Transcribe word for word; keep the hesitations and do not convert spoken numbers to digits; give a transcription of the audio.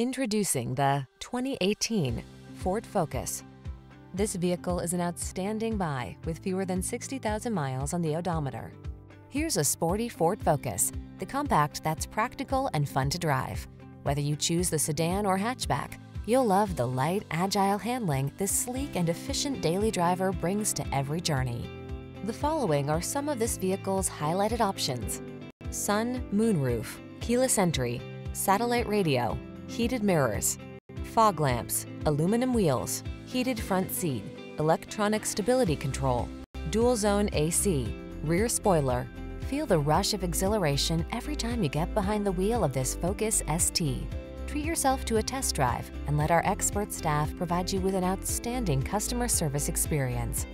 Introducing the twenty eighteen Ford Focus. This vehicle is an outstanding buy with fewer than sixty thousand miles on the odometer. Here's a sporty Ford Focus, the compact that's practical and fun to drive. Whether you choose the sedan or hatchback, you'll love the light, agile handling this sleek and efficient daily driver brings to every journey. The following are some of this vehicle's highlighted options: sun, moonroof, keyless entry, satellite radio, heated mirrors, fog lamps, aluminum wheels, heated front seat, electronic stability control, dual zone A C, rear spoiler. Feel the rush of exhilaration every time you get behind the wheel of this Focus S T. Treat yourself to a test drive and let our expert staff provide you with an outstanding customer service experience.